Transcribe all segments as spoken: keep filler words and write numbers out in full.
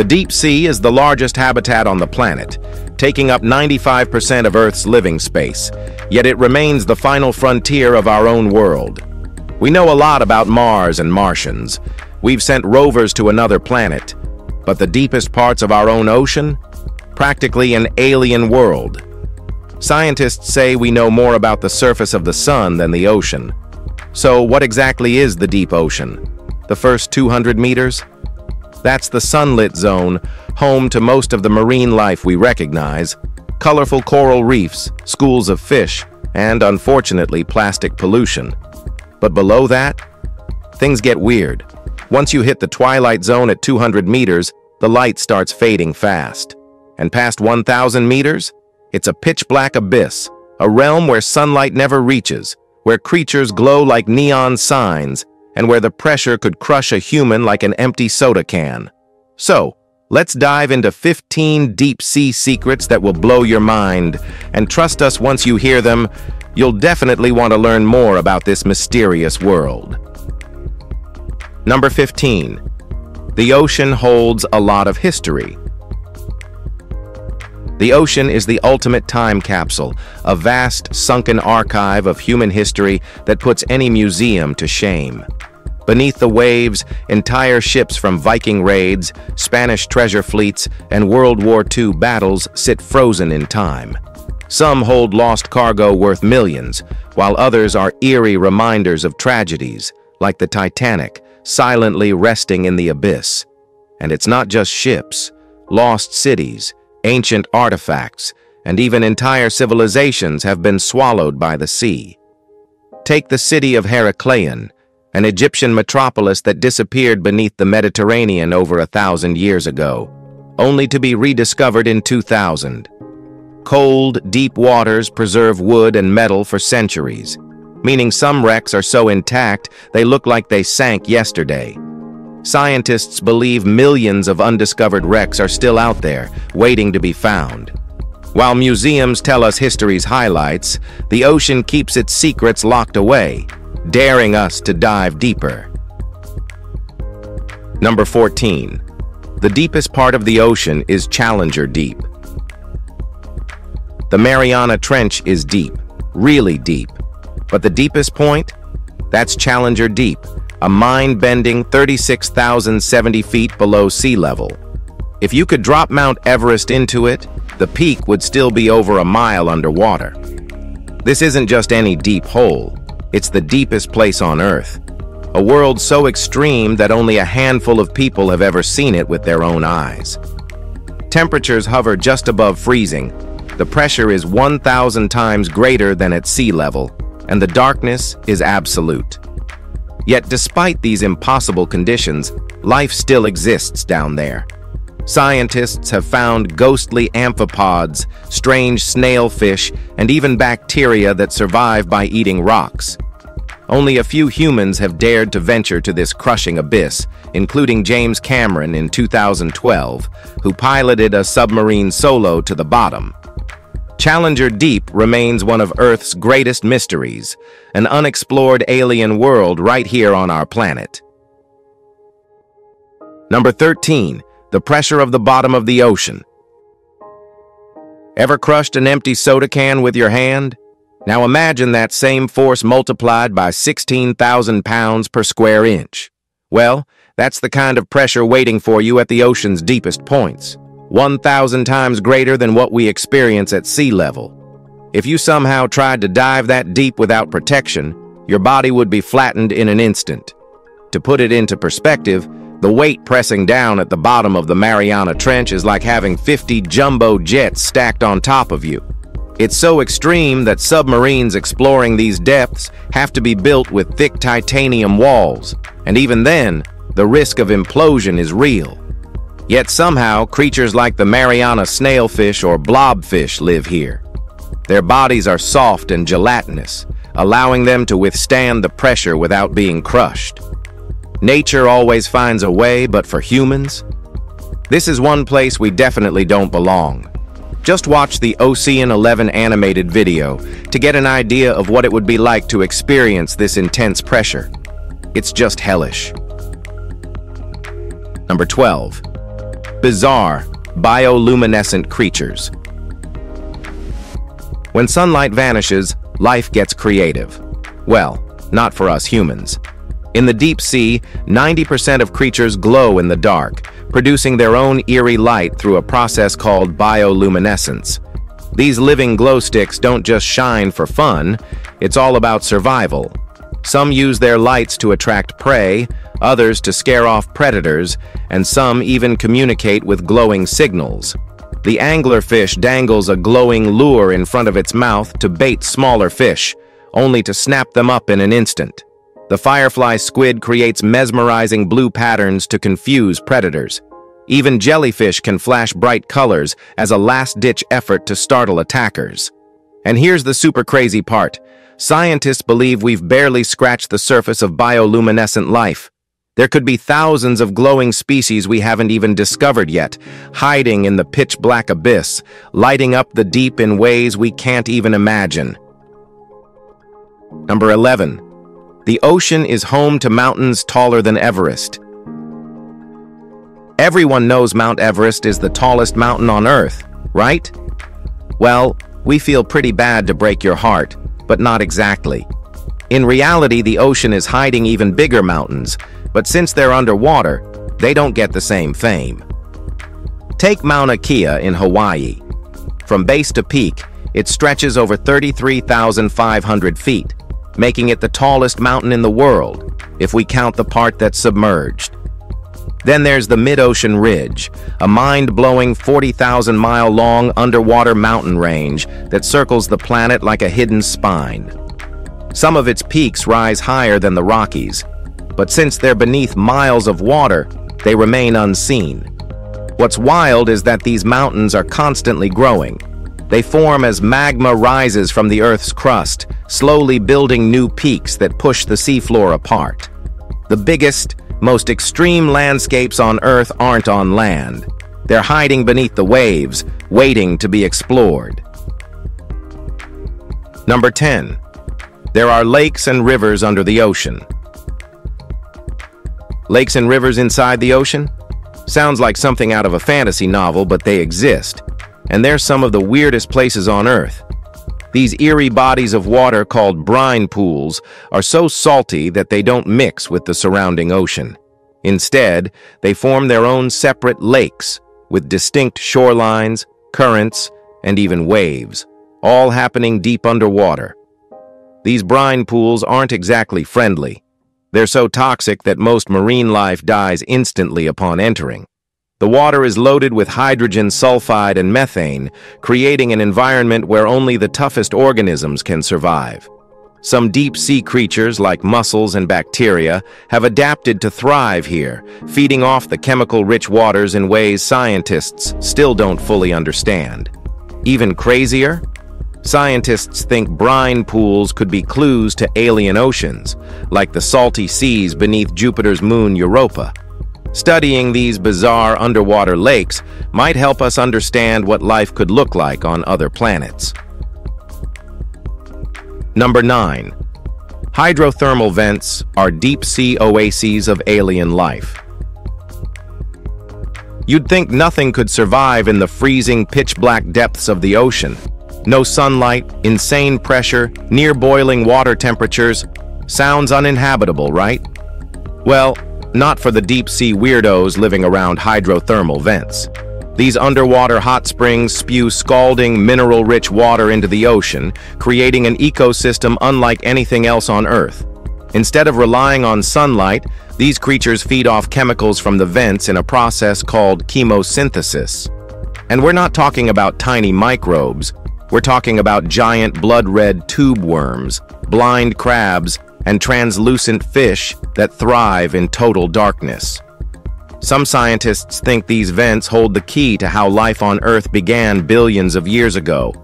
The deep sea is the largest habitat on the planet, taking up ninety-five percent of Earth's living space, yet it remains the final frontier of our own world. We know a lot about Mars and Martians. We've sent rovers to another planet, but the deepest parts of our own ocean? Practically an alien world. Scientists say we know more about the surface of the sun than the ocean. So what exactly is the deep ocean? The first two hundred meters? That's the sunlit zone, home to most of the marine life we recognize, colorful coral reefs, schools of fish, and unfortunately plastic pollution. But below that, things get weird. Once you hit the twilight zone at two hundred meters, the light starts fading fast. And past one thousand meters, it's a pitch-black abyss, a realm where sunlight never reaches, where creatures glow like neon signs, and where the pressure could crush a human like an empty soda can. So, let's dive into fifteen deep-sea secrets that will blow your mind, and trust us, once you hear them, you'll definitely want to learn more about this mysterious world. Number fifteen. The ocean holds a lot of history. The ocean is the ultimate time capsule, a vast, sunken archive of human history that puts any museum to shame. Beneath the waves, entire ships from Viking raids, Spanish treasure fleets, and World War Two battles sit frozen in time. Some hold lost cargo worth millions, while others are eerie reminders of tragedies, like the Titanic, silently resting in the abyss. And it's not just ships, lost cities, ancient artifacts, and even entire civilizations have been swallowed by the sea. Take the city of Heracleion, an Egyptian metropolis that disappeared beneath the Mediterranean over a thousand years ago, only to be rediscovered in two thousand. Cold, deep waters preserve wood and metal for centuries, meaning some wrecks are so intact they look like they sank yesterday. Scientists believe millions of undiscovered wrecks are still out there, waiting to be found. While museums tell us history's highlights, the ocean keeps its secrets locked away, daring us to dive deeper. Number fourteen. The deepest part of the ocean is Challenger Deep. The Mariana Trench is deep, really deep. But the deepest point? That's Challenger Deep, a mind-bending thirty-six thousand seventy feet below sea level. If you could drop Mount Everest into it, the peak would still be over a mile underwater. This isn't just any deep hole, it's the deepest place on Earth, a world so extreme that only a handful of people have ever seen it with their own eyes. Temperatures hover just above freezing, the pressure is one thousand times greater than at sea level, and the darkness is absolute. Yet despite these impossible conditions, life still exists down there. Scientists have found ghostly amphipods, strange snailfish, and even bacteria that survive by eating rocks. Only a few humans have dared to venture to this crushing abyss, including James Cameron in two thousand twelve, who piloted a submarine solo to the bottom. Challenger Deep remains one of Earth's greatest mysteries, an unexplored alien world right here on our planet. Number thirteen. The pressure of the bottom of the ocean. Ever crushed an empty soda can with your hand? Now imagine that same force multiplied by sixteen thousand pounds per square inch. Well, that's the kind of pressure waiting for you at the ocean's deepest points. one thousand times greater than what we experience at sea level. If you somehow tried to dive that deep without protection, your body would be flattened in an instant. To put it into perspective, the weight pressing down at the bottom of the Mariana Trench is like having fifty jumbo jets stacked on top of you. It's so extreme that submarines exploring these depths have to be built with thick titanium walls, and even then, the risk of implosion is real. Yet somehow, creatures like the Mariana snailfish or blobfish live here. Their bodies are soft and gelatinous, allowing them to withstand the pressure without being crushed. Nature always finds a way, but for humans, this is one place we definitely don't belong. Just watch the Ocean eleven animated video to get an idea of what it would be like to experience this intense pressure. It's just hellish. Number twelve. Bizarre, bioluminescent creatures. When sunlight vanishes, life gets creative. Well, not for us humans. In the deep sea, ninety percent of creatures glow in the dark, producing their own eerie light through a process called bioluminescence. These living glow sticks don't just shine for fun, it's all about survival. Some use their lights to attract prey, others to scare off predators, and some even communicate with glowing signals. The anglerfish dangles a glowing lure in front of its mouth to bait smaller fish, only to snap them up in an instant. The firefly squid creates mesmerizing blue patterns to confuse predators. Even jellyfish can flash bright colors as a last-ditch effort to startle attackers. And here's the super crazy part. Scientists believe we've barely scratched the surface of bioluminescent life. There could be thousands of glowing species we haven't even discovered yet, hiding in the pitch-black abyss, lighting up the deep in ways we can't even imagine. Number eleven. The ocean is home to mountains taller than Everest. Everyone knows Mount Everest is the tallest mountain on Earth, right? Well, we feel pretty bad to break your heart, but not exactly. In reality, the ocean is hiding even bigger mountains, but since they're underwater, they don't get the same fame. Take Mauna Kea in Hawaii. From base to peak, it stretches over thirty-three thousand five hundred feet, making it the tallest mountain in the world, if we count the part that's submerged. Then there's the Mid-Ocean Ridge, a mind-blowing forty thousand mile long underwater mountain range that circles the planet like a hidden spine. Some of its peaks rise higher than the Rockies, but since they're beneath miles of water, they remain unseen. What's wild is that these mountains are constantly growing. They form as magma rises from the Earth's crust, slowly building new peaks that push the seafloor apart. The biggest, most extreme landscapes on Earth aren't on land. They're hiding beneath the waves, waiting to be explored. Number ten. There are lakes and rivers under the ocean. Lakes and rivers inside the ocean? Sounds like something out of a fantasy novel, but they exist. And they're some of the weirdest places on Earth. These eerie bodies of water called brine pools are so salty that they don't mix with the surrounding ocean. Instead, they form their own separate lakes with distinct shorelines, currents, and even waves, all happening deep underwater. These brine pools aren't exactly friendly. They're so toxic that most marine life dies instantly upon entering. The water is loaded with hydrogen sulfide and methane, creating an environment where only the toughest organisms can survive. Some deep-sea creatures, like mussels and bacteria, have adapted to thrive here, feeding off the chemical-rich waters in ways scientists still don't fully understand. Even crazier? Scientists think brine pools could be clues to alien oceans, like the salty seas beneath Jupiter's moon Europa. Studying these bizarre underwater lakes might help us understand what life could look like on other planets. Number nine. Hydrothermal vents are deep-sea oases of alien life. You'd think nothing could survive in the freezing, pitch-black depths of the ocean. No sunlight, insane pressure, near boiling water temperatures. Sounds uninhabitable, right? Well, not for the deep-sea weirdos living around hydrothermal vents. These underwater hot springs spew scalding, mineral-rich water into the ocean, creating an ecosystem unlike anything else on Earth. Instead of relying on sunlight, these creatures feed off chemicals from the vents in a process called chemosynthesis. And we're not talking about tiny microbes. We're talking about giant blood-red tube worms, blind crabs, and translucent fish that thrive in total darkness. Some scientists think these vents hold the key to how life on Earth began billions of years ago.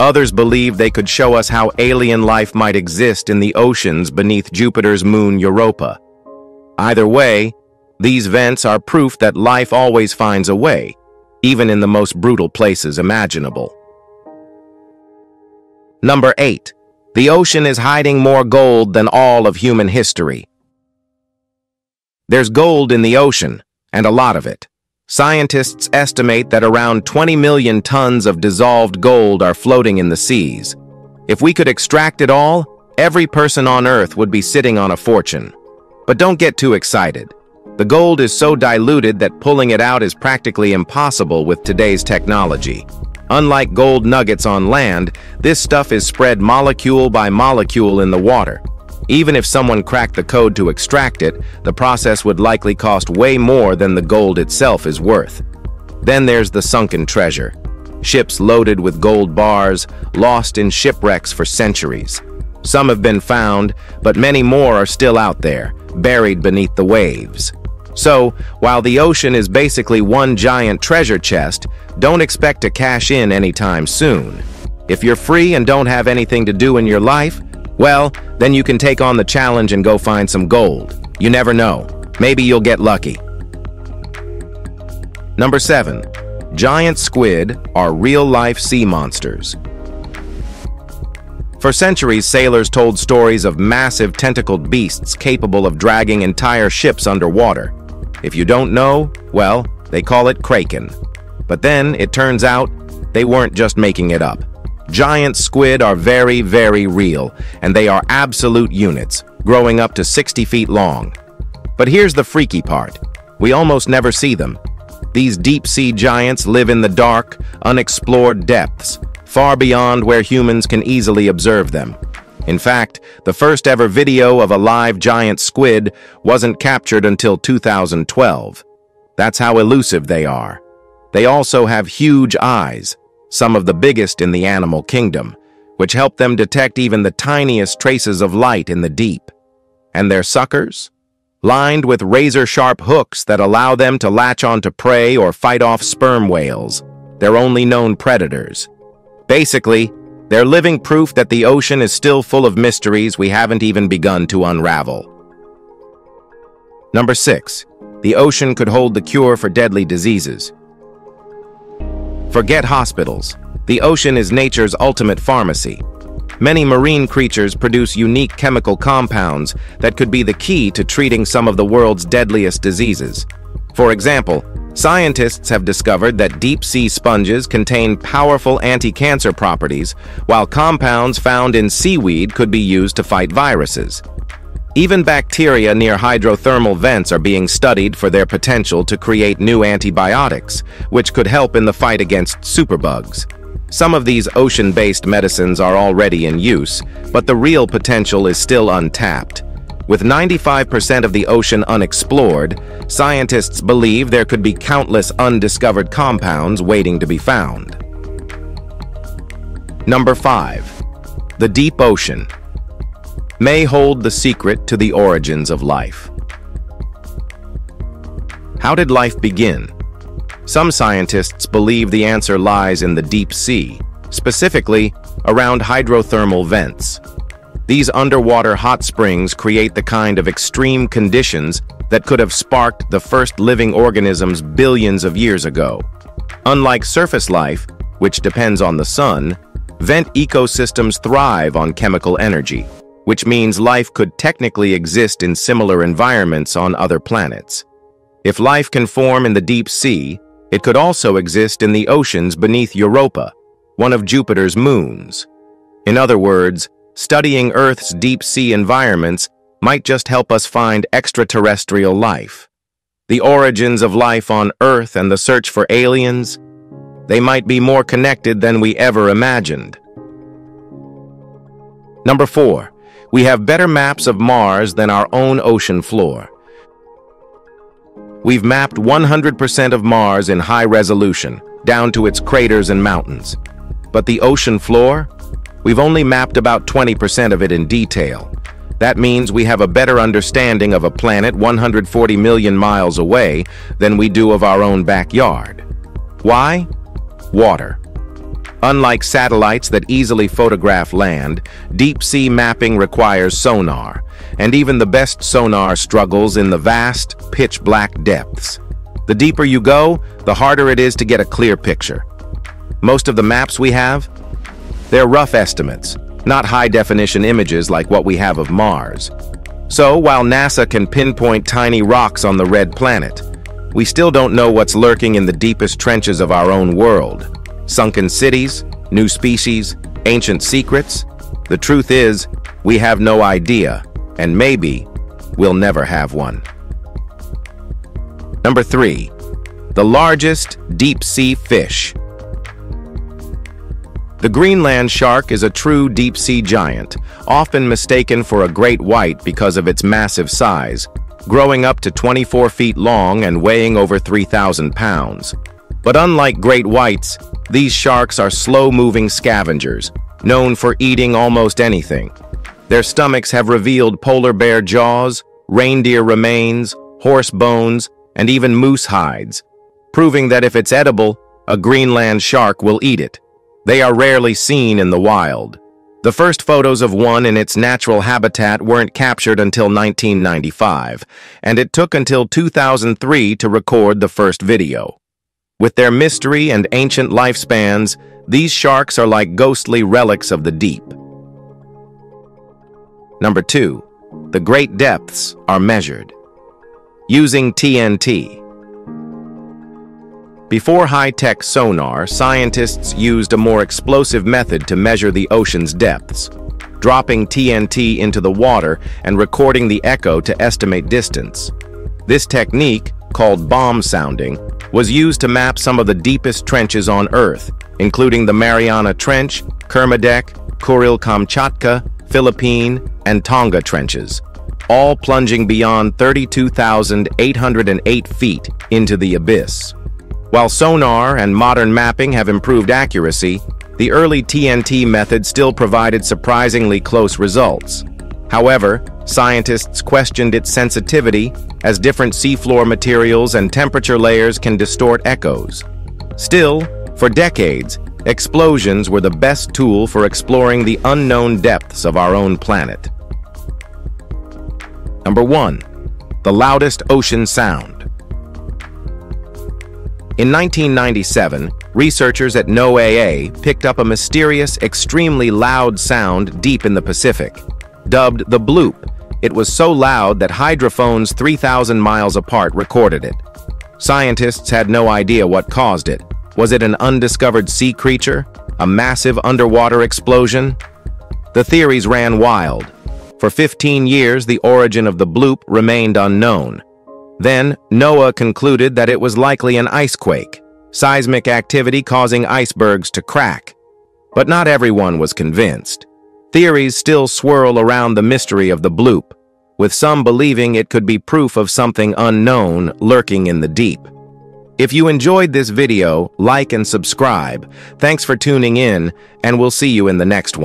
Others believe they could show us how alien life might exist in the oceans beneath Jupiter's moon Europa. Either way, these vents are proof that life always finds a way, even in the most brutal places imaginable. Number eight. The ocean is hiding more gold than all of human history. There's gold in the ocean, and a lot of it. Scientists estimate that around twenty million tons of dissolved gold are floating in the seas. If we could extract it all, every person on Earth would be sitting on a fortune. But don't get too excited. The gold is so diluted that pulling it out is practically impossible with today's technology. Unlike gold nuggets on land, this stuff is spread molecule by molecule in the water. Even if someone cracked the code to extract it, the process would likely cost way more than the gold itself is worth. Then there's the sunken treasure. Ships loaded with gold bars, lost in shipwrecks for centuries. Some have been found, but many more are still out there, buried beneath the waves. So, while the ocean is basically one giant treasure chest, don't expect to cash in anytime soon. If you're free and don't have anything to do in your life, well, then you can take on the challenge and go find some gold. You never know. Maybe you'll get lucky. Number seven. Giant squid are real-life sea monsters. For centuries, sailors told stories of massive tentacled beasts capable of dragging entire ships underwater. If you don't know, well, they call it Kraken. But then, it turns out, they weren't just making it up. Giant squid are very, very real, and they are absolute units, growing up to sixty feet long. But here's the freaky part. We almost never see them. These deep-sea giants live in the dark, unexplored depths, far beyond where humans can easily observe them. In fact, the first ever video of a live giant squid wasn't captured until two thousand twelve. That's how elusive they are. They also have huge eyes, some of the biggest in the animal kingdom, which help them detect even the tiniest traces of light in the deep. And their suckers? Lined with razor-sharp hooks that allow them to latch onto prey or fight off sperm whales, their only known predators. Basically, they're living proof that the ocean is still full of mysteries we haven't even begun to unravel. Number six. The ocean could hold the cure for deadly diseases. Forget hospitals. The ocean is nature's ultimate pharmacy. Many marine creatures produce unique chemical compounds that could be the key to treating some of the world's deadliest diseases. For example, scientists have discovered that deep-sea sponges contain powerful anti-cancer properties, while compounds found in seaweed could be used to fight viruses. Even bacteria near hydrothermal vents are being studied for their potential to create new antibiotics, which could help in the fight against superbugs. Some of these ocean-based medicines are already in use, but the real potential is still untapped. With ninety-five percent of the ocean unexplored, scientists believe there could be countless undiscovered compounds waiting to be found. Number five. The deep ocean may hold the secret to the origins of life. How did life begin? Some scientists believe the answer lies in the deep sea, specifically around hydrothermal vents. These underwater hot springs create the kind of extreme conditions that could have sparked the first living organisms billions of years ago. Unlike surface life, which depends on the sun, vent ecosystems thrive on chemical energy, which means life could technically exist in similar environments on other planets. If life can form in the deep sea, it could also exist in the oceans beneath Europa, one of Jupiter's moons. In other words, studying Earth's deep-sea environments might just help us find extraterrestrial life. The origins of life on Earth and the search for aliens, they might be more connected than we ever imagined. Number four. We have better maps of Mars than our own ocean floor. We've mapped one hundred percent of Mars in high resolution, down to its craters and mountains. But the ocean floor? We've only mapped about twenty percent of it in detail. That means we have a better understanding of a planet one hundred forty million miles away than we do of our own backyard. Why? Water. Unlike satellites that easily photograph land, deep-sea mapping requires sonar, and even the best sonar struggles in the vast, pitch-black depths. The deeper you go, the harder it is to get a clear picture. Most of the maps we have? They're rough estimates, not high-definition images like what we have of Mars. So, while NASA can pinpoint tiny rocks on the red planet, We still don't know what's lurking in the deepest trenches of our own world. Sunken cities, new species, ancient secrets. The truth is, we have no idea, and maybe we'll never have one. Number three, the largest deep-sea fish. The Greenland shark is a true deep-sea giant, often mistaken for a great white because of its massive size, growing up to twenty-four feet long and weighing over three thousand pounds. But unlike great whites, these sharks are slow-moving scavengers, known for eating almost anything. Their stomachs have revealed polar bear jaws, reindeer remains, horse bones, and even moose hides, proving that if it's edible, a Greenland shark will eat it. They are rarely seen in the wild. The first photos of one in its natural habitat weren't captured until nineteen ninety-five, and it took until two thousand three to record the first video. With their mystery and ancient lifespans, these sharks are like ghostly relics of the deep. Number two, the great depths are measured. Using T N T. Before high-tech sonar, scientists used a more explosive method to measure the ocean's depths, dropping T N T into the water and recording the echo to estimate distance. This technique, called bomb sounding, was used to map some of the deepest trenches on Earth, including the Mariana Trench, Kermadec, Kuril Kamchatka, Philippine, and Tonga trenches, all plunging beyond thirty-two thousand eight hundred eight feet into the abyss. While sonar and modern mapping have improved accuracy, the early T N T method still provided surprisingly close results. However, scientists questioned its sensitivity, as different seafloor materials and temperature layers can distort echoes. Still, for decades, explosions were the best tool for exploring the unknown depths of our own planet. Number one, the loudest ocean sound. In nineteen ninety-seven, researchers at N O A A picked up a mysterious, extremely loud sound deep in the Pacific. Dubbed the Bloop, it was so loud that hydrophones three thousand miles apart recorded it. Scientists had no idea what caused it. Was it an undiscovered sea creature? A massive underwater explosion? The theories ran wild. For fifteen years, the origin of the Bloop remained unknown. Then, NOAA concluded that it was likely an icequake, seismic activity causing icebergs to crack. But not everyone was convinced. Theories still swirl around the mystery of the Bloop, with some believing it could be proof of something unknown lurking in the deep. If you enjoyed this video, like and subscribe. Thanks for tuning in, and we'll see you in the next one.